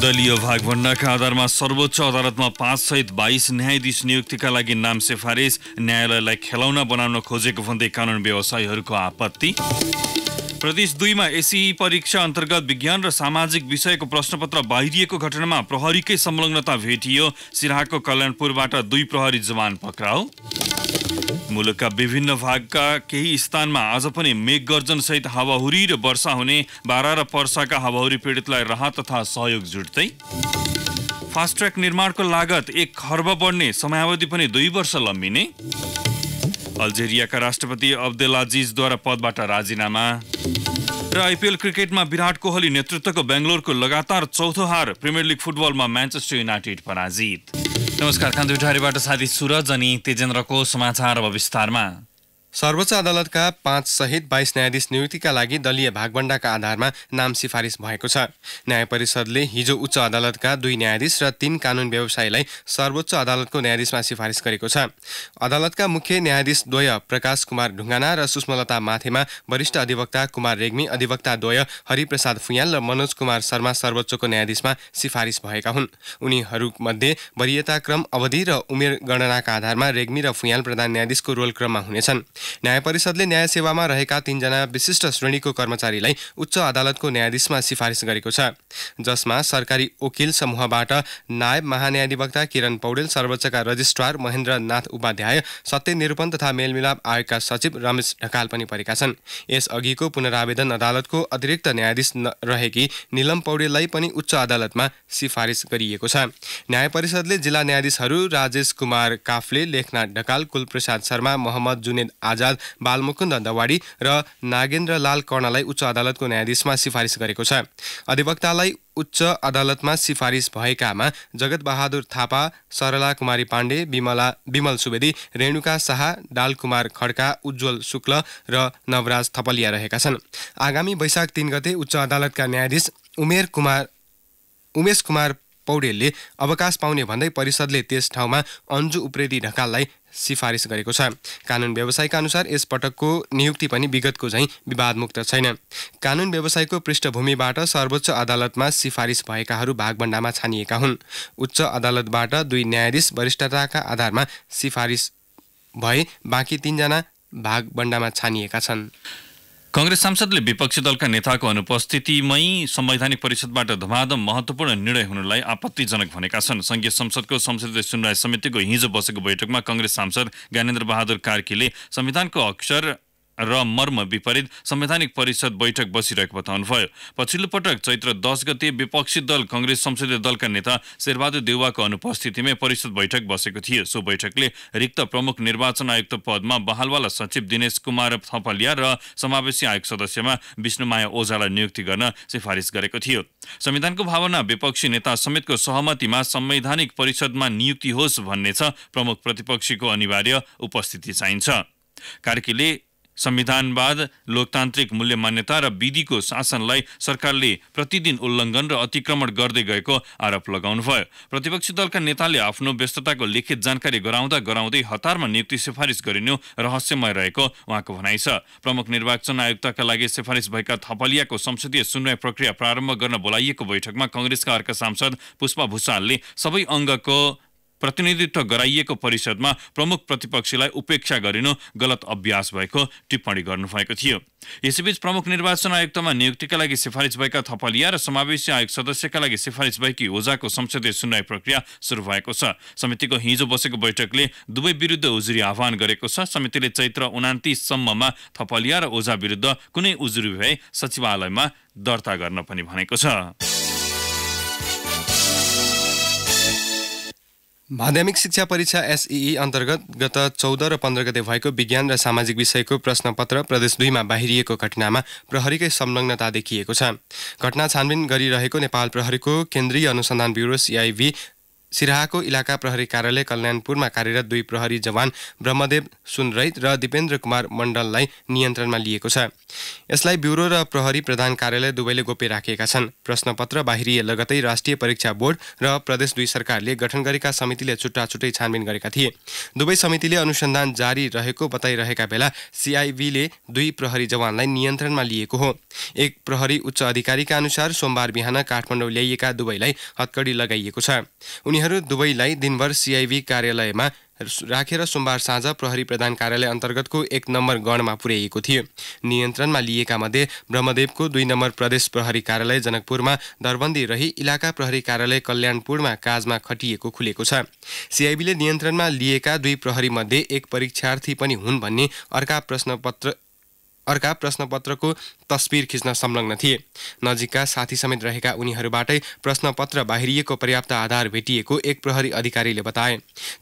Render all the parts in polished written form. दलीय भागभण्डाका आधारमा सर्वोच्च अदालतमा 5 सहित 22 न्यायाधीश नियुक्तिका लागि नाम सिफारिस, न्यायालयलाई खेलौना बनाउन खोजेको भन्दै कानुन व्यवसायीहरूको आपत्ति। प्रदेश 2 मा एसई परीक्षा अन्तर्गत विज्ञान र सामाजिक विषयको प्रश्नपत्र बाहिरिएको घटनामा प्रहरीकै संलग्नता भेटियो, सिराहाको कल्याणपुरबाट 2 प्रहरी जवान पक्राउ। मुलुकका विभिन्न भागका केही स्थानमा आज पनि मेघगर्जन सहित हावाहुरी र वर्षा हुने, बारा र पर्साका हावाहुरी पीडितलाई राहत तथा सहयोग जुट्दै। फास्ट ट्र्याक निर्माणको लागत 1 खर्ब बढ्ने, समयावधि पनि 2 वर्ष लम्बिने। अल्जेरियाका राष्ट्रपति अब्देलाजीजद्वारा पदबाट राजीनामा। र आईपीएल क्रिकेटमा विराट कोहली नेतृत्वको बेंगलोरको लगातार चौथो हार, प्रिमियर लिग फुटबलमा मैनचेस्टर यूनाइटेड पराजित। नमस्कार, कान्तिपुरबाट साथी सूरज अनि तेजेन्द्रको समाचार अब विस्तारमा। सर्वोच्च अदालतका 5 सहित 22 न्यायाधीश नियुक्तिका लागि दलीय भागवण्डाका आधारमा नाम सिफारिस भएको छ। न्याय परिषदले हिजो उच्च अदालतका 2 न्यायाधीश र 3 कानुन व्यवसायीलाई सर्वोच्च अदालतको न्यायाधीशमा सिफारिस गरेको छ। अदालतका मुख्य न्यायाधीश द्वय प्रकाश कुमार ढुंगाना र सुष्मलता माथेमा, वरिष्ठ अधिवक्ता कुमार रेग्मी, अधिवक्ता द्वय हरिप्रसाद फुयाल र मनोज कुमार शर्मा सर्वोच्चको न्यायाधीशमा सिफारिस भएका हुन्। उनीहरूमध्ये वरियताक्रम, अवधि र उमेर गणनाका आधारमा रेग्मी र फुयाल प्रधान न्यायाधीशको रोल क्रममा हुनेछन्। न्याय परिषदले न्याय सेवामा रहेका 3 जना विशिष्ट श्रेणीको कर्मचारीलाई उच्च अदालतको न्यायाधीशमा सिफारिस गरेको छ, जसमा सरकारी वकिल समूहबाट नायब महान्यायाधिवक्ता किरण पौडेल, सर्वोच्चका रजिस्ट्रार महेन्द्र नाथ उपाध्याय, सत्य निरूपण तथा मेलमिलाप आयोगका सचिव रमेश ढकाल पनि परेका छन्। यसअघिको पुनरावेदन अदालतको अतिरिक्त न्यायाधीश रहेकी नीलम पौडेललाई पनि उच्च अदालतमा सिफारिस गरिएको छ। न्याय परिषदले जिल्ला न्यायाधीशहरू राजेश कुमार काफ्ले, लेखनाथ ढकाल, कुलप्रसाद शर्मा, मोहम्मद जुनेद बालमुकुन्द दवाड़ी र नागेन्द्र लाल कर्णलाई उच्च अदालतको न्यायाधीशमा सिफारिस गरेको छ। अधिवक्तालाई उच्च अदालतमा सिफारिस भएकामा जगत बहादुर थापा, सरला कुमारी पांडे, विमला विमल सुवेदी, रेणुका साहा, डालकुमार खड़का, उज्जवल शुक्ल र नवराज थपलिया रहेका छन्। आगामी वैशाख 3 गते उच्च अदालतका न्यायाधीश उमेश कुमार पौडेलले अवकाश पाउने भन्दै परिषदले त्यस ठाउँमा अन्जु उप्रेती ढकाललाई सिफारिस गरेको छ। कानुन व्यवसायका अनुसार यस पटकको नियुक्ति पनि विगतको झैं विवादमुक्त छैन। कानुन व्यवसायको पृष्ठभूमिबाट सर्वोच्च अदालतमा सिफारिस भएकाहरू भागबण्डामा छानिएका हुन्। उच्च अदालतबाट 2 न्यायाधीश वरिष्ठताका आधारमा सिफारिस भए, बाँकी 3 जना भागबण्डामा छानिएका छन्। कांग्रेस सांसदले विपक्षी दलका नेताको अनुपस्थितिमै संवैधानिक परिषदबाट धमाधम महत्त्वपूर्ण निर्णय हुनलाई आपत्तिजनक भनेका छन्। संघीय संसदको संसदीय सुनवाई समितिको हिजो बसेको बैठकमा कांग्रेस सांसद ज्ञानेन्द्र बहादुर कार्कीले संविधानको अक्षर र मर्म विपरीत संवैधानिक परिषद बैठक बसिरहेको बताउनुभयो। पछिल्लो पटक चैत्र 10 गते विपक्षी दल कांग्रेस संसदीय दलका नेता शेरबहादुर देउवाको अनुपस्थितिमा परिषद बैठक बसेको थियो। सो बैठकले रिक्त प्रमुख निर्वाचन आयुक्त पदमा बहालवाला सचिव दिनेश कुमार थापलिया र समावेशी आयोग सदस्यमा विष्णुमाया ओझालाई नियुक्ति गर्न सिफारिस गरेको थियो। संविधानको भावना विपक्षी नेता समेतको सहमतिमा संवैधानिक परिषदमा नियुक्ति होस् भन्ने छ। प्रमुख प्रतिपक्षीको अनिवार्य उपस्थिति चाहिन्छ। कार्कीले संविधानवाद, लोकतान्त्रिक मूल्य मान्यता र विधिको शासनलाई सरकारले प्रतिदिन उल्लङ्घन र अतिक्रमण गर्दै गएको आरोप लगाउनुभयो। प्रतिपक्षी दलका नेताले आफ्नो व्यस्तताको लिखित जानकारी गराउँदा गराउँदै हतारमा नियुक्ति सिफारिस गरिनु रहस्यमय रहेको उहाँको भनाइ छ। प्रमुख निर्वाचन आयुक्तका लागि सिफारिस भएका थपलियाको संसदीय सुनवाई प्रक्रिया प्रारम्भ गर्न बोलाइएको बैठकमा कांग्रेसका अर्का सांसद पुष्पा भुषालले सबै अङ्गको प्रतिनिधित्व गराइएको परिषदमा प्रमुख प्रतिपक्षीलाई उपेक्षा गरिनु गलत अभ्यास भएको टिप्पणी गर्नुभएको थियो। यसैबीच प्रमुख निर्वाचन आयुक्तमा नियुक्तिका लागि सिफारिस भएका थपलिया र समावेशी आयोग सदस्यका लागि सिफारिस भएकी ओझाको संसदीय सुनवाई प्रक्रिया सुरु भएको छ। समितिको हिजो बसेको बैठकले दुवै विरुद्ध उजुरी आह्वान गरेको छ। समितिले चैत्र 29 सम्ममा थपलिया र ओझा विरुद्ध कुनै उजुरी भए सचिवालयमा दर्ता गर्न पनि भनेको छ। माध्यमिक शिक्षा परीक्षा एसईई अन्तर्गत गत 14 र 15 गते भएको विज्ञान र सामाजिक विषयको प्रश्नपत्र प्रदेश 2 मा बाहिरिएको घटनामा प्रहरीकै संलग्नता देखिएको छ। घटना छानबिन गरिरहेको नेपाल प्रहरीको केन्द्रीय अनुसन्धान ब्युरो सीआईबी सिराहाको इलाका प्रहरी कार्यालय कल्याणपुरमा कार्यरत दुई प्रहरी जवान ब्रह्मदेव सुनरैत र दिपेन्द्र कुमार मण्डललाई नियन्त्रणमा लिएको छ। यसलाई ब्युरो र प्रहरी प्रधान कार्यालय दुवैले गोप्य राखेका छन्। प्रश्नपत्र बाहिरिए लगतै राष्ट्रिय परीक्षा बोर्ड र प्रदेश दुई सरकारले गठन गरेका समितिले छुट्टाछुट्टै छानबिन गरेका थिए। दुवै समितिले अनुसन्धान जारी रहेको बताइरहेका बेला सीआईबीले दुई प्रहरी जवानलाई नियन्त्रणमा लिएको हो। एक प्रहरी उच्च अधिकारीका अनुसार सोमबार बिहान काठमाडौँ ल्याइएका दुवैलाई हतकडी लगाइएको छ। उनीहरू दुवैलाई दिनभर सीआईबी कार्यालयमा राखेर सोमबार साँझ प्रहरी प्रधान कार्यालय अन्तर्गतको 1 नम्बर गणमा पुर्याइएको थियो। नियन्त्रणमा लिएका मध्ये ब्रह्मदेवको 2 नम्बर प्रदेश प्रहरी कार्यालय जनकपुरमा दरबन्दी रही इलाका प्रहरी कार्यालय कल्याणपुरमा काजमा खटिएको खुलेको छ। सीआईबीले नियन्त्रणमा लिएका दुई प्रहरी मध्ये एक परीक्षार्थी पनि हुन् भन्ने अर्का प्रश्नपत्रको तस्बिर खिच्न संलग्न थिए। नजिकका साथी समेत रहेका उनीहरूबाटै प्रश्नपत्र बाहिरिएको पर्याप्त आधार भेटिएको एक प्रहरी अधिकारीले बताए।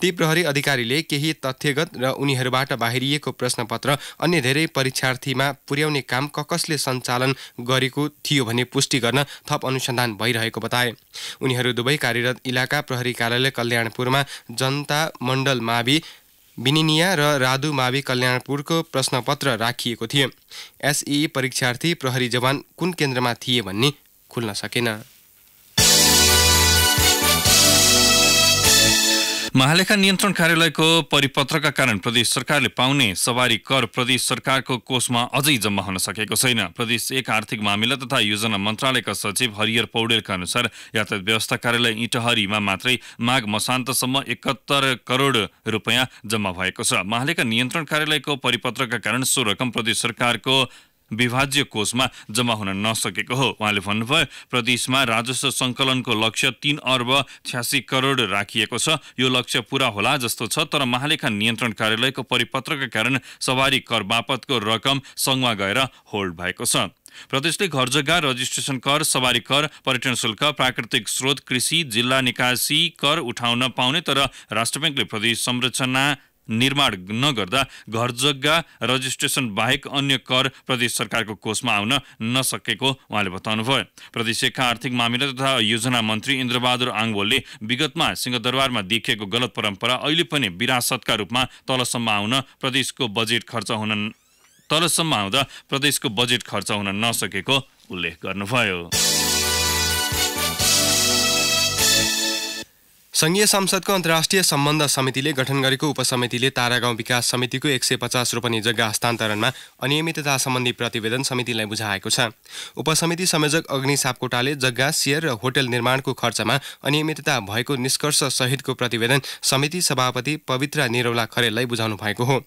ती प्रहरी अधिकारीले केही तथ्यगत र उनीहरूबाट बाहिरिएको प्रश्नपत्र अन्य धेरै परीक्षार्थीमा पुर्याउने काम ककसले सञ्चालन गरेको थियो भने पुष्टि गर्न थप अनुसन्धान भइरहेको बताए। उनीहरू दुवै कार्यरत इलाका प्रहरी कार्यालय कल्याणपुरमा जनता मण्डल मावि बिनिनिया र राधु मावि कल्याणपुरको प्रश्नपत्र राखिएको थियो। एसई परीक्षार्थी प्रहरी जवान कुन केन्द्रमा थिए भन्ने खुल्न सकेन। महालेखा नियन्त्रण कार्यालयको परिपत्रका कारण प्रदेश सरकारले पाउने सवारी कर प्रदेश सरकारको कोषमा अझै जम्मा हुन सकेको छैन। प्रदेश 1 आर्थिक मामिला तथा योजना मन्त्रालयका सचिव हरियर पौडेलका अनुसार यातायात व्यवस्था कार्यालय इटहरीमा मात्रै माघ मसान्तसम्म 71 करोड रुपैयाँ जम्मा भएको छ। महालेखा नियन्त्रण कार्यालयको परिपत्रका कारण सो रकम प्रदेश सरकारको विभाज्य कोषमा जम्मा हुन नसकेको हो। उहाँले भन्नुभयो, प्रदेशमा राजस्व सङ्कलनको लक्ष्य 3 अर्ब 86 करोड राखिएको छ। यो लक्ष्य पूरा होला जस्तो छ, तर महालेखा नियन्त्रण कार्यालयको परिपत्रका कारण सवारी कर बापतको रकम सङ्घमा गएर होल्ड भएको छ। प्रदेशले घर जग्गा रजिस्ट्रेसन कर, सवारी कर, पर्यटन शुल्क, प्राकृतिक स्रोत, कृषि, जिल्ला निकासी कर उठाउन पाउने, तर राष्ट्र ब्याङ्कले प्रदेश संरचना निर्माण नगर्दा घर जग्गा रजिस्ट्रेसन बाहेक अन्य कर प्रदेश सरकारको कोषमा आउन नसकेको उहाँले बताउनुभयो। प्रदेशका आर्थिक मामिला तथा योजना मन्त्री इन्द्रबहादुर आङ्गोलले विगतमा सिंहदरबारमा देखिएको गलत परम्परा अहिले पनि विरासतका रूपमा तलसम्म आउँदा प्रदेशको बजेट खर्च हुन नसकेको उल्लेख गर्नुभयो। संघीय संसदको अन्तर्राष्ट्रिय सम्बन्ध समितिले गठन गरेको उपसमितिले तारागाउँ विकास समितिको 150 रोपनी जग्गा हस्तान्तरणमा अनियमितता सम्बन्धी प्रतिवेदन समितिलाई बुझाएको छ। उपसमिति संयोजक अग्नि सापकोटाले जग्गा, सेयर र होटल निर्माणको खर्चमा अनियमितता भएको निष्कर्ष सहितको प्रतिवेदन समिति सभापति पवित्रा निरौला खरेललाई बुझाउनु भएको हो।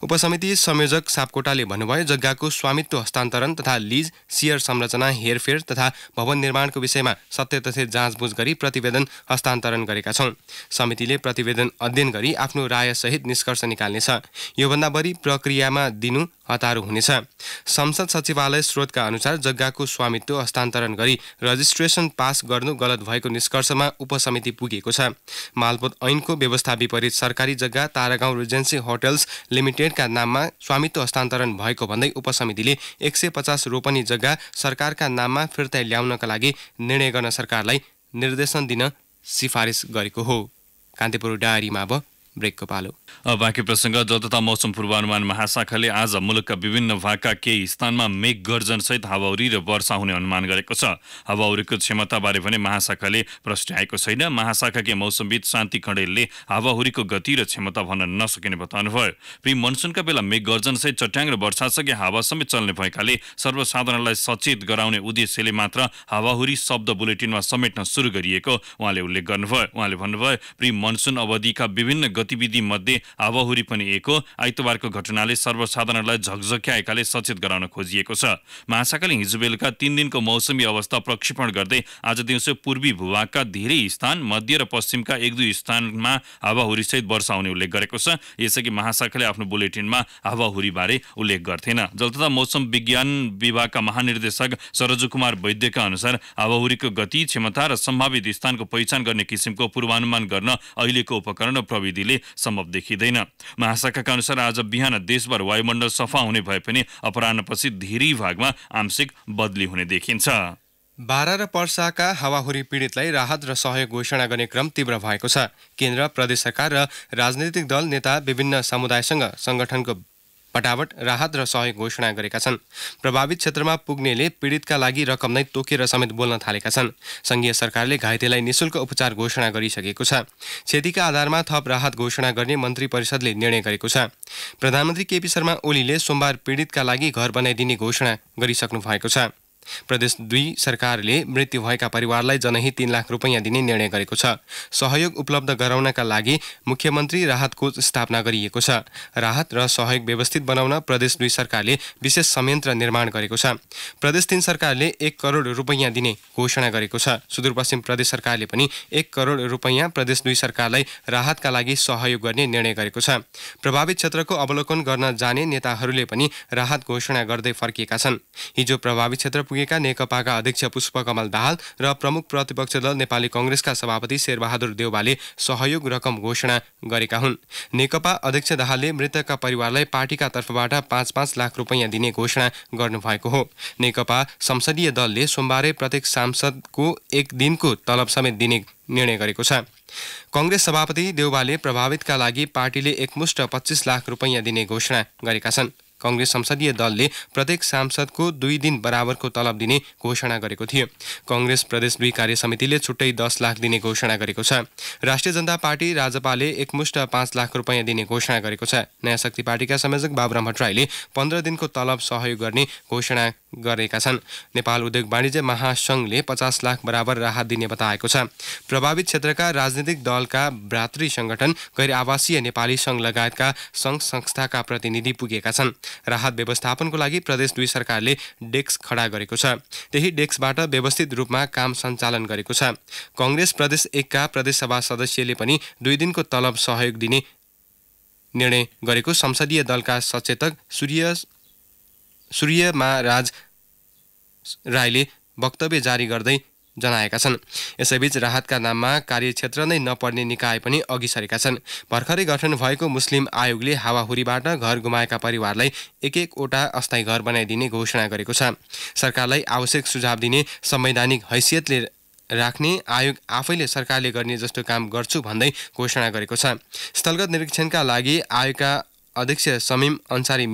उपसमिति संयोजक सापकोटाले भन्नुभयो, जग्गाको स्वामित्व हस्तान्तरण तथा लिज, सेयर संरचना, हेरफेर तथा भवन निर्माणको विषयमा सत्यतथ्य जाँचबुझ गरी प्रतिवेदन हस्तान्तरण गरेका छौँ। समितिले प्रतिवेदन अध्ययन गरी आफ्नो रायसहित निष्कर्ष निकाल्नेछ। योभन्दा बढी प्रक्रियामा दिनु हतारो हुनेछ। संसद सचिवालय स्रोतका अनुसार जग्गाको स्वामित्व हस्तान्तरण गरी रजिस्ट्रेसन पास गर्नु गलत भएको निष्कर्षमा उपसमिति पुगेको छ। मालपोत ऐनको व्यवस्था विपरीत सरकारी जग्गा तारागाउँ रेजेन्सी होटल्स लिमिटेडका नाममा स्वामित्व हस्तान्तरण भएको भन्दै उपसमितिले 150 रोपनी जग्गा सरकारका नाममा फिर्ता ल्याउनका लागि निर्णय गर्न सरकारलाई निर्देशन दिन सिफारिस गरेको हो। कान्तिपुर डायरीमा अब ब्रेकको पालो। बाँकी प्रसंग। जल तथा मौसम पूर्वानुमान महाशाखाले आज मुलुकका विभिन्न भागका केही स्थानमा मेघ गर्जनसहित हावाहुरी र वर्षा हुने अनुमान गरेको छ। हावाहुरीको क्षमताबारे भने महाशाखाले प्रस्ट्याएको छैन। महाशाखाकै मौसमविद शान्ति कँडेलले हावाहुरीको गति र क्षमता भन्न नसकिने बताउनुभयो। प्रि मनसुनका बेला मेघ गर्जनसहित चट्याङ र वर्षासँगै हावा समेत चल्ने भएकाले सर्वसाधारणलाई सचेत गराउने उद्देश्यले मात्र हावाहुरी शब्द बुलेटिनमा समेट्न सुरु गरिएको उहाँले उल्लेख गर्नुभयो। उहाँले भन्नुभयो, प्रि मनसुन अवधिका विभिन्न गतिविधि मध्ये हावाहुरी पनि एक हो। आइतबारको घटनाले सर्वसाधारणलाई झकझक्याएकाले सचेत गराउन खोजिएको छ। महाशाखाले हिजो बेलुका 3 दिनको मौसमी अवस्था प्रक्षेपण गर्दै आज दिउँसो पूर्वी भूभागका धेरै स्थान, मध्य र पश्चिमका 1-2 स्थानमा हावाहुरी सहित वर्षा हुने उल्लेख गरेको छ। यसैगरी महाशाखाले आफ्नो बुलेटिनमा हावाहुरी बारे उल्लेख गर्थेन। जल तथा मौसम विज्ञान विभागका महानिर्देशक सरजु कुमार वैद्यका अनुसार हावाहुरीको गति, क्षमता र सम्भावित स्थानको पहिचान गर्ने किसिमको पूर्वानुमान गर्न अहिलेको उपकरण र प्रविधि सम्भव देखिँदैन। महाशाखाका अनुसार आज बिहान देशभर वायुमण्डल सफा हुने भए पनि अपराह्नपछि धेरै भागमा आंशिक बदली हुने देखिन्छ। बारा र पर्साका हावाहुरी पीडितलाई राहत र सहयोग घोषणा गर्ने क्रम तीव्र भएको छ। केन्द्र, प्रदेश सरकार र राजनीतिक दल नेता विभिन्न समुदायसँग संगठनको पटावट राहत र सहयोग घोषणा गरेका छन्। प्रभावित क्षेत्रमा पुग्नेले पीडितका लागि रकम नै तोकेर समेत बोल्न थालेका छन्। संघीय सरकारले घाइतेलाई निःशुल्क उपचार घोषणा गरिसकेको छ। क्षतिका आधारमा थप राहत घोषणा गर्ने मन्त्री परिषदले निर्णय गरेको छ। प्रधानमन्त्री केपी शर्मा ओलीले सोमबार पीडितका लागि घर बनाइदिने घोषणा गरिसक्नु भएको छ। प्रदेश २ सरकारले मृत्यु भएका परिवारलाई जनही 3 लाख रुपैयाँ दिने निर्णय गरेको छ। सहयोग उपलब्ध गराउनका लागि मुख्यमन्त्री राहत कोष स्थापना गरिएको छ। राहत र सहयोग व्यवस्थित बनाउन प्रदेश २ सरकारले विशेष संयन्त्र निर्माण गरेको छ। प्रदेश ३ सरकारले 1 करोड रुपैयाँ दिने घोषणा गरेको छ। सुदूरपश्चिम प्रदेश सरकारले पनि 1 करोड रुपैयाँ प्रदेश २ सरकारलाई राहतका लागि सहयोग गर्ने निर्णय गरेको छ। प्रभावित क्षेत्रको अवलोकन गर्न जाने नेताहरूले पनि राहत घोषणा गर्दै फर्किएका छन्। हिजो प्रभावित क्षेत्र नेकपाका अध्यक्ष पुष्पकमल दाहाल र प्रमुख प्रतिपक्ष दल नेपाली कंग्रेसका सभापति शेरबहादुर देउवाले सहयोग रकम घोषणा गरेका हुन्। नेकपा अध्यक्ष दाहालले मृतकका परिवारलाई पार्टीका तर्फबाट 5-5 लाख रुपैयाँ दिने घोषणा गर्नुभएको हो। नेकपा संसदीय दलले सोमबारै प्रत्येक सांसदको 1 दिनको तलब समेत दिने निर्णय गरेको छ। कंग्रेस सभापति देउवाले प्रभावितका लागि पार्टीले एकमुष्ट 25 लाख रुपैयाँ दिने घोषणा गरेका छन्। कंग्रेस संसदीय दलले प्रत्येक सांसद को 2 दिन बराबरको तलब दिने घोषणा गरेको थियो। कंग्रेस प्रदेश २ कार्य समितिले छुट्टै 10 लाख दिने घोषणा गरेको छ। राष्ट्रिय जनता पार्टी राजपाले एकमुष्ट 5 लाख रुपैयाँ दिने घोषणा गरेको छ। नयाँ शक्ति पार्टीका संयोजक बाबुराम भट्टराईले 15 दिनको तलब सहयोग गर्ने घोषणा गरेका छन्। नेपाल उद्योग वाणिज्य महासंघले 50 लाख बराबर राहत दिने बताएको छ। प्रभावित क्षेत्रका राजनीतिक दलका भ्रातृ संगठन, गैर आवासीय नेपाली संघ लगायतका संघ संस्थाका प्रतिनिधि पुगेका छन्। राहत व्यवस्थापनको लागि प्रदेश २ सरकारले डेस्क खडा गरेको छ। त्यही डेस्कबाट व्यवस्थित रूपमा काम सञ्चालन गरेको छ। कंग्रेस प्रदेश १ का प्रदेशसभा सदस्यले पनि 2 दिनको तलब सहयोग दिने निर्णय गरेको संसदीय दलका सचेतक सूर्यमहाराज राईले वक्तव्य जारी गर्दै जनाएका छन्। यसैबीच राहतका नाममा कार्यक्षेत्र नै नपर्ने निकाय पनि अघि सरेका छन्। भर्खरै गठन भएको मुस्लिम आयोगले हावाहुरीबाट घर गुमाएका परिवारलाई 1-1 वटा अस्थायी घर बनाइदिने घोषणा गरेको छ। सरकारलाई आवश्यक सुझाव दिने, संवैधानिक हैसियतले राख्ने, आयोग आफैले सरकारले गर्ने जस्तो काम गर्छु भन्दै घोषणा गरेको छ। स्थलगत निरीक्षणका लागि आयोगका अध्यक्ष समीम अन्सारी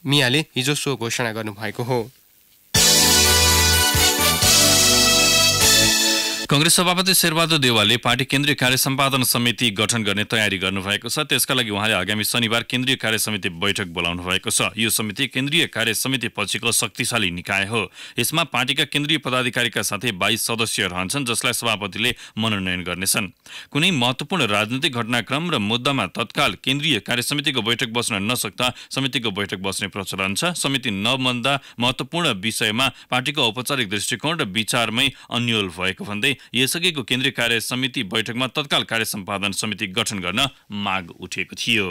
मियाले हिजो सो घोषणा गर्नुभएको हो। कंग्रेस सभापति शेरबहादुर देउवाले पार्टी केन्द्रीय कार्य सम्पादन समिति गठन गर्ने तयारी गर्नुभएको छ। त्यसका लागि उहाँले आगामी शनिबार केन्द्रीय कार्य समिति बैठक बोलाउनु भएको छ। यो समिति केन्द्रीय कार्य समिति पछिको शक्तिशाली निकाय हो। यसमा पार्टीका केन्द्रीय पदाधिकारीका साथै 22 सदस्य रहन्छन्, जसलाई सभापतिले मनोनयन गर्नेछन्। कुनै महत्त्वपूर्ण राजनीतिक घटनाक्रम र मुद्दामा तत्काल केन्द्रीय कार्य समितिको बैठक बस्न नसक्दा समितिको बैठक बस्ने प्रचलन छ। समिति नबन्दा महत्त्वपूर्ण विषयमा पार्टीको औपचारिक दृष्टिकोण र विचारमै अन्योल भएको भन्दै यसअघिको केन्द्रीय कार्य समिति बैठकमा तत्काल कार्य सम्पादन समिति गठन गर्न माग उठेको थियो।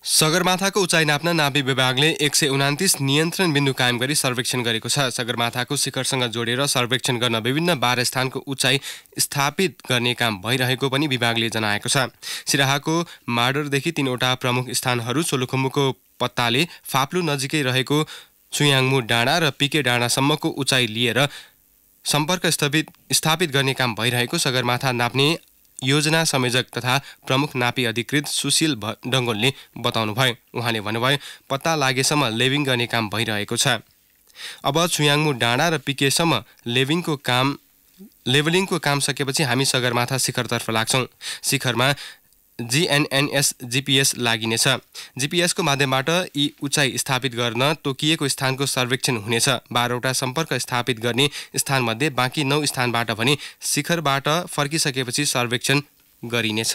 सगरमाथाको उचाइ नाप्न नाभि विभागले 129 नियन्त्रण बिन्दु कायम गरी सर्वेक्षण गरेको छ। सगरमाथाको शिखरसँग जोडेर सर्वेक्षण गर्न विभिन्न 12 स्थानको उचाइ स्थापित गर्ने काम भइरहेको पनि विभागले जनाएको छ। सिराहाको माडरदेखि 3 वटा प्रमुख स्थानहरू, सोलुखुम्बुको पत्ताले, फाप्लु नजिकै रहेको चुयाङमु डाँडा र पिके डाँडासम्मको उचाइ लिएर सम्पर्क स्थापित गर्ने काम भइरहेको सगरमाथा नाप्ने योजना संयोजक तथा प्रमुख नापी अधिकृत सुशील डङ्गोलले बताउनुभयो। उहाँले भन्नुभयो, पत्ता लागेसम्म लेभिङ गर्ने काम भइरहेको छ। अब चुयाङमु डाँडा र पिकेसम्म लेभलिङको काम सकेपछि हामी सगरमाथा शिखरतर्फ लाग्छौँ। शिखरमा जीएनएनएस जीपीएस लागिनेछ। जीपीएसको माध्यमबाट यी उचाइ स्थापित गर्न तोकिएको स्थानको सर्वेक्षण हुनेछ। 12 वटा सम्पर्क स्थापित गर्ने स्थानमध्ये बाँकी 9 स्थानबाट भने शिखरबाट फर्किसकेपछि सर्वेक्षण गरिनेछ।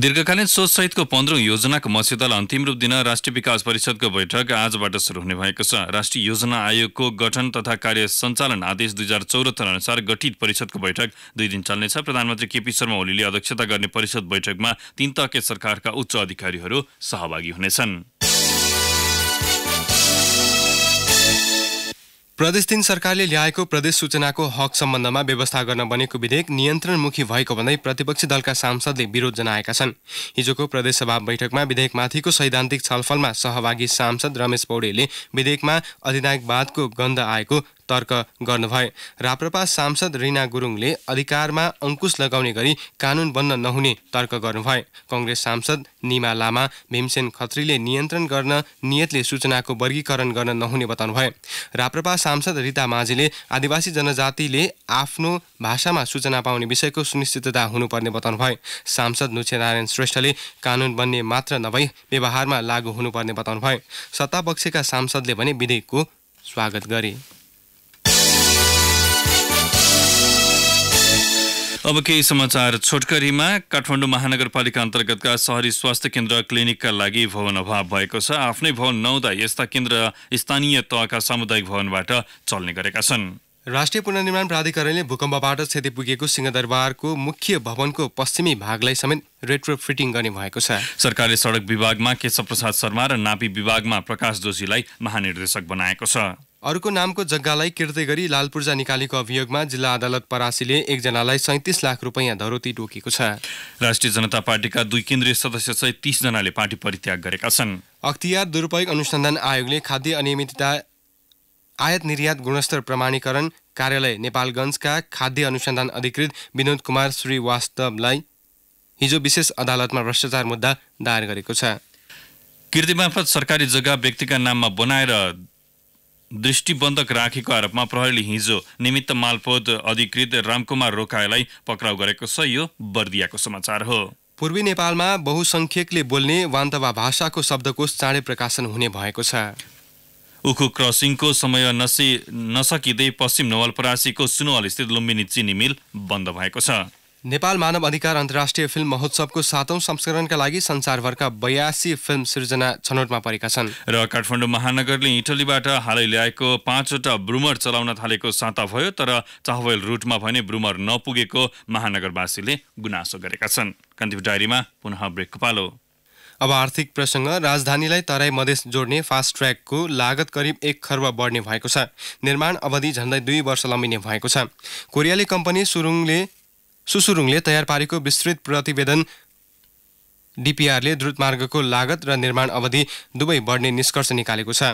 दीर्घकालीन सोचसहितको 15औं योजनाको मस्यौदालाई अन्तिम रूप दिन राष्ट्रिय विकास परिषदको बैठक आजबाट सुरु हुने भएको छ। राष्ट्रिय योजना आयोगको गठन तथा कार्य सञ्चालन आदेश 2074 अनुसार गठित परिषदको बैठक 2 दिन चल्नेछ। प्रधानमन्त्री केपी शर्मा ओलीले अध्यक्षता गर्ने परिषद बैठकमा 3 तहके सरकारका उच्च अधिकारीहरू सहभागी हुनेछन्। प्रदेश 3 सरकारले ल्याएको प्रदेश सूचनाको हक सम्बन्धमा व्यवस्था गर्न बनेको विधेयक नियन्त्रणमुखी भएको भन्दै प्रतिपक्षी दलका सांसदले विरोध जनाएका छन्। हिजोको प्रदेशसभा बैठकमा विधेयकमाथिको सैद्धान्तिक छलफलमा सहभागी सांसद रमेश पौडेलले विधेयकमा अधिनायकवादको गन्ध आएको तर्क गर्नुभयो। राप्रपा सांसद रीना गुरुङले अधिकारमा अंकुश लगाउने गरी कानून बन्न नहुने तर्क गर्नुभयो। कांग्रेस सांसद निमा लामा भीमसेन खत्रीले नियन्त्रण गर्न नियतले सूचनाको वर्गीकरण गर्न नहुने बताउनुभयो। राप्रपा सांसद रीता माझीले आदिवासी जनजातिले आफ्नो भाषामा सूचना पाउने विषयको सुनिश्चितता हुनुपर्ने बताउनुभयो। सांसद नुचेनारायण श्रेष्ठले कानून बन्ने मात्र नभई व्यवहारमा लागू हुनुपर्ने बताउनुभयो। सत्तापक्षका सांसदले भने विधेयकको स्वागत गरे। अब केही समाचार छोटकरीमा। काठमाडौँ महानगरपालिका अन्तर्गतका शहरी स्वास्थ्य केन्द्र क्लिनिकका लागि भवन अभाव भएको छ। आफ्नै भवन नहुँदा यस्ता केन्द्र स्थानीय तहका सामुदायिक भवनबाट चल्ने गरेका छन्। राष्ट्रिय पुनर्निर्माण प्राधिकरणले भूकम्पबाट क्षति पुगेको सिंहदरबारको मुख्य भवनको पश्चिमी भागलाई समेत रेट्रोफिटिङ गर्ने भएको छ। सरकारले सडक विभागमा केशव प्रसाद शर्मा र नापी विभागमा प्रकाश जोशीलाई महानिर्देशक बनाएको छ। अरूको नामको जग्गालाई किर्दै गरी लालपूर्जा निकालेको अभियोगमा जिल्ला अदालत परासीले एकजनालाई 37 लाख रुपैयाँ धरोती टोकेको छ। राष्ट्रिय जनता पार्टीका 2 केन्द्रीय सदस्य सहित 30 जनाले पार्टी परित्याग गरेका छन्। अख्तियार दुरुपयोग अनुसन्धान आयोगले खाद्य अनियमितता आयात निर्यात गुणस्तर प्रमाणीकरण कार्यालय नेपालगञ्जका खाद्य अनुसन्धान अधिकृत विनोद कुमार श्रीवास्तवलाई हिजो विशेष अदालतमा भ्रष्टाचार मुद्दा दायर गरेको छ। कीर्तिमार्फत सरकारी जग्गा व्यक्तिका नाममा बनाएर दृष्टिबन्धक राखेको आरोपमा प्रहरीले हिजो निमित्त मालपोत अधिकृत रामकुमार रोकायलाई पक्राउ गरेको छ। यो बर्दियाको समाचार हो। पूर्वी नेपालमा बहुसंख्यकले बोल्ने वान्तवा भाषाको शब्दकोश चाँडै प्रकाशन हुने भएको छ। उखु क्रसिङको समय नसकिँदै पश्चिम नवलपरासीको सुनवल स्थित लुम्बिनी चिनी मिल बन्द भएको छ। नेपाल मानव अधिकार अन्तर्राष्ट्रिय फिल्म महोत्सवको 7औं संस्करणका लागि संसारभरका 82 फिल्म सिर्जना छनौटमा परेका छन्। र काठमाडौँ महानगरले इटलीबाट हालै ल्याएको 5वटा ब्रुमर चलाउन थालेको साता भयो, तर चाहवेल रुटमा भने ब्रुमर नपुगेको महानगरवासीले गुनासो गरेका छन्। कान्तिपुर डायरीमा पुनः ब्रेकको पालो। अब आर्थिक प्रसंग। राजधानीलाई तराई मधेस जोड्ने फास्ट ट्र्याकको लागत करिब 1 खर्ब बढ्ने भएको छ। निर्माण अवधि झण्डै 2 वर्ष लम्बिने भएको छ। कोरियाली कम्पनी सुसुरुङले तयार पारेको विस्तृत प्रतिवेदन डीपीआरले द्रुतमार्गको लागत र निर्माण अवधि दुवै बढ्ने निष्कर्ष निकालेको छ।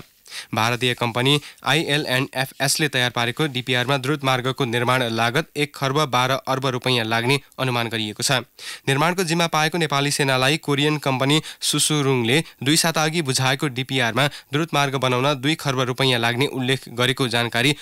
भारतीय कम्पनी आईएलएनएफएसले तयार पारेको डीपीआरमा द्रुतमार्गको निर्माण लागत 1 खर्ब 12 अर्ब रुपैयाँ लाग्ने अनुमान गरिएको छ। निर्माणको जिम्मा पाएको नेपाली सेनालाई कोरियन कम्पनी सुसुरुङले 2 साता अघि बुझाएको डीपीआरमा द्रुतमार्ग बनाउन 2 खर्ब रुपैयाँ लाग्ने उल्लेख गरेको जानकारी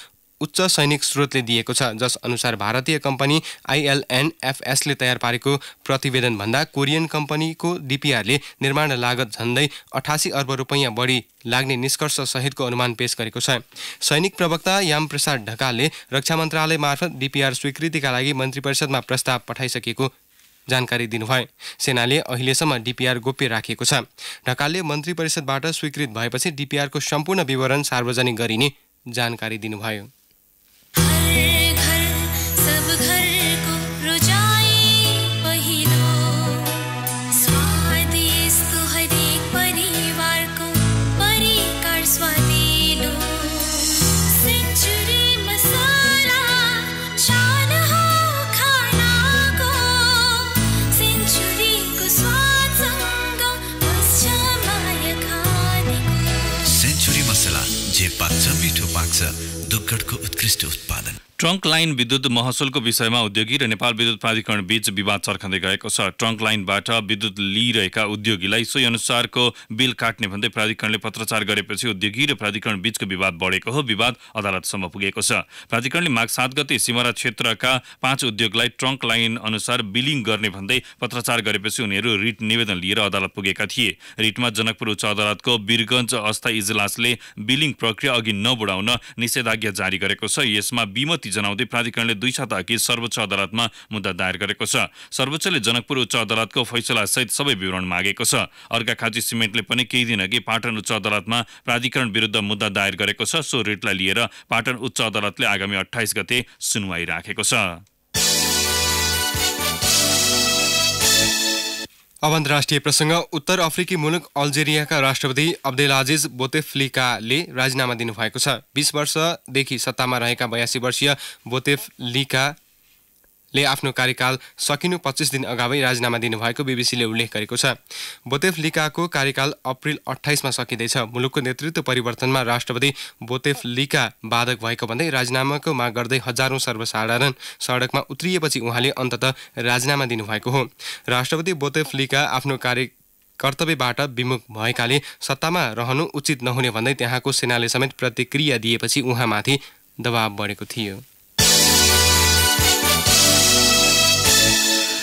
उच्च सैनिक स्रोतले दिएको छ। जस अनुसार भारतीय कम्पनी आईएलएनएफएसले तयार पारेको प्रतिवेदन भन्दा कोरियन कम्पनीको डीपीआरले निर्माण लागत झन्डै 88 अर्ब रुपैयाँ बढी लाग्ने निष्कर्ष सहितको अनुमान पेश गरेको छ। सैनिक प्रवक्ता यामप्रसाद ढकालले रक्षा मन्त्रालय मार्फत डीपीआर स्वीकृतिका लागि मन्त्री परिषदमा प्रस्ताव पठाइसकेको जानकारी दिनुभयो। सेनाले अहिलेसम्म डीपीआर गोप्य राखेको छ। ढकालले मन्त्री परिषदबाट स्वीकृत भएपछि डीपीआरको सम्पूर्ण विवरण सार्वजनिक गरिने जानकारी दिनुभयो। ट्रंक लाइन विद्युत महसुलको विषयमा उद्योगी र नेपाल विद्युत प्राधिकरण बीच विवाद चर्खँदै गएको छ। ट्रंक लाइनबाट विद्युत लिइरहेका उद्योगीलाई सोही अनुसारको बिल काट्ने भन्दै प्राधिकरणले पत्रचार गरेपछि उद्योगी र प्राधिकरण बीचको विवाद बढेको हो। विवाद अदालतसम्म पुगेको छ। प्राधिकरणले माघ 7 गते सिमरा क्षेत्रका 5 उद्योगलाई ट्रंक लाइन अनुसार बिलिङ गर्ने भन्दै पत्रचार गरेपछि उनीहरू रिट निवेदन लिएर अदालत पुगेका थिए। रिटमा जनकपुर उच्च अदालतको वीरगञ्ज अस्थायी इजलासले बिलिङ प्रक्रिया अघि नबढाउन निषेधाज्ञा जारी गरेको छ। यसमा बिमति जनाउँदै प्राधिकरणले 2 साता अघि सर्वोच्च अदालतमा मुद्दा दायर गरेको छ। सर्वोच्चले जनकपुर उच्च अदालतको फैसला सहित सबै विवरण मागेको छ। अर्घाखाँची सिमेन्टले पनि केही दिन अघि पाटन उच्च अदालतमा प्राधिकरण विरुद्ध मुद्दा दायर गरेको छ। सो रिटलाई लिएर पाटन उच्च अदालतले आगामी 28 गते सुनवाई राखेको छ। अब अन्तर्राष्ट्रिय प्रसंग। उत्तर अफ्रिकी मुलुक अल्जेरियाका राष्ट्रपति अब्देलाजीज बोतेफ्लिकाले राजीनामा दिनुभएको छ। 20 वर्षदेखि सत्तामा रहेका 82 वर्षीय बोतेफ्लिकाले आफ्नो कार्यकाल सकिनु 25 दिन अगावै राजीनामा दिनुभएको बीबीसीले उल्लेख गरेको छ। बोतेफ्लिकाको कार्यकाल अप्रिल 28 मा सकिँदैछ। मुलुकको नेतृत्व परिवर्तनमा राष्ट्रपति बोतेफ्लिका बाधक भएको भन्दै राजीनामाको माग गर्दै हजारौं सर्वसाधारण सडकमा उत्रिएपछि उहाँले अन्ततः राजीनामा दिनुभएको हो। राष्ट्रपति बोतेफ्लिका आफ्नो कर्तव्यबाट विमुख भएकाले सत्तामा रहनु उचित नहुने भन्दै त्यहाँको सेनाले समेत प्रतिक्रिया दिएपछि उहाँमाथि दबाब बढेको थियो।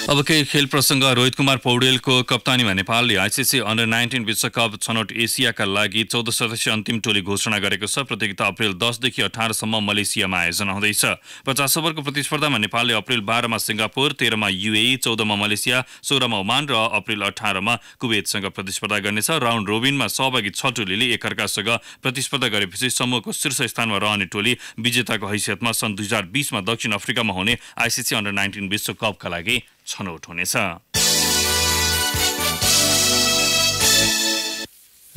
अब केही खेल प्रसंग। रोहित कुमार पौडेलको कप्तानीमा नेपालले आईसीसी अन्डर 19 विश्वकप छनौट एसियाका लागि 14 सदस्यीय अन्तिम टोली घोषणा गरेको छ। प्रतियोगिता अप्रिल 10 देखि 18 सम्म मलेसियामा आयोजना हुँदैछ। 50 ओभरको प्रतिस्पर्धामा नेपालले अप्रिल 12 मा सिंगापुर, 13 मा यूएई, 14 मा मलेसिया, 16 मा ओमान र अप्रिल 18 मा कुवेतसँग प्रतिस्पर्धा गर्नेछ। राउन्ड रोबिनमा सहभागी 6 टोलीले एकअर्कासँग प्रतिस्पर्धा गरेपछि समूहको शीर्ष स्थानमा रहने टोली विजेताको हैसियतमा सन् 2020 मा दक्षिण अफ्रिकामा हुने आईसीसी अन्डर 19 विश्वकपका लागि छनौट हुनेछ।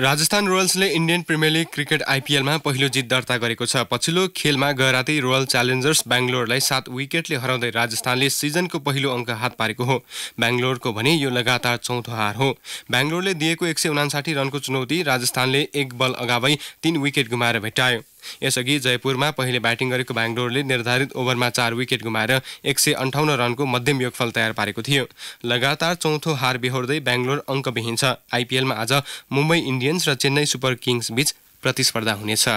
राजस्थान रोयल्सले इन्डियन प्रिमियर लिग क्रिकेट आईपीएलमा पहिलो जित दर्ता गरेको छ। पछिल्लो खेलमा गएराती रोयल च्यालेन्जर्स बेंगलोरलाई 7 विकेटले हराउँदै राजस्थानले सिजनको पहिलो अंक हात पारेको हो। बेंगलोरको भने यो लगातार चौथो हार हो। बेंगलोरले दिएको 159 रनको चुनौती राजस्थानले 1 बल अगावै 3 विकेट गुमाएर भेट्टायो। यसअघि जयपुरमा पहिले ब्याटिङ गरेको बेंगलोरले निर्धारित ओभरमा 4 विकेट गुमाएर 158 रनको मध्यम योगफल तयार पारेको थियो। लगातार चौथो हार बेहोर्दै बेंगलोर अङ्कविहीन छ। आईपीएलमा आज मुम्बई इन्डियन्स र चेन्नई सुपर किङ्स बीच प्रतिस्पर्धा हुनेछ।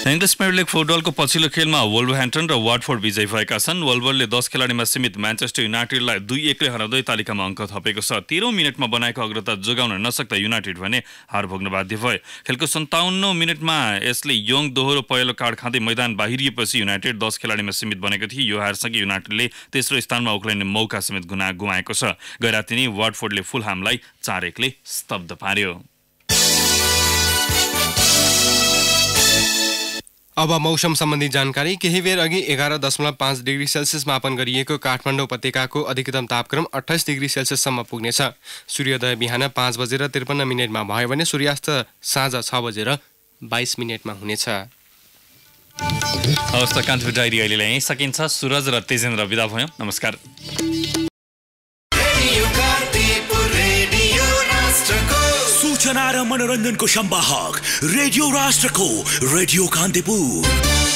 इङ्ग्लिस प्रिमियर लिग फुटबलको पछिल्लो खेलमा वोल्भरह्याम्पटन र वाटफोर्ड विजयी भएका छन्। वोल्भरले 10 खेलाडीमा सीमित म्यानचेस्टर यूनाइटेडलाई 2-1 ले हराउँदै तालिकामा अङ्क थपेको छ। 13 मिनेटमा बनाएको अग्रता जोगाउन नसक्दा यूनाइटेड भने हार भोग्न बाध्य भयो। खेलको 57 मिनेटमा यसले योङ दोहोरो पहिलो कार्ड खाँदै मैदान बाहिरिएपछि यूनाइटेड 10 खेलाडीमा सीमित बनेको थियो। यो हारसँगै यूनाइटेडले तेस्रो स्थानमा उक्लिने मौका समेत गुमाएको छ। गैराती नै वाटफोर्डले फुलहामलाई 4-1 ले स्तब्ध पार्यो। अब मौसम सम्बन्धी जानकारी। केही बेर अघि 11.5 डिग्री सेल्सियस मापन गरिएको काठमाडौँ उपत्यकाको अधिकतम तापक्रम 28 डिग्री सेल्सियससम्म पुग्नेछ। सूर्योदय बिहान 5:53 मिनेटमा भयो भने सूर्यास्त साँझ 6:22 मिनेटमा हुनेछ। हवस् त कान्तिपुर डायरी अहिलेलाई यहीँ सकिन्छ। सूरज र तेजेन्द्र बिदा भयो। नमस्कार। सूचना र मनोरञ्जनको सम्वाहक रेडियो राष्ट्रको रेडियो कान्तिपुर।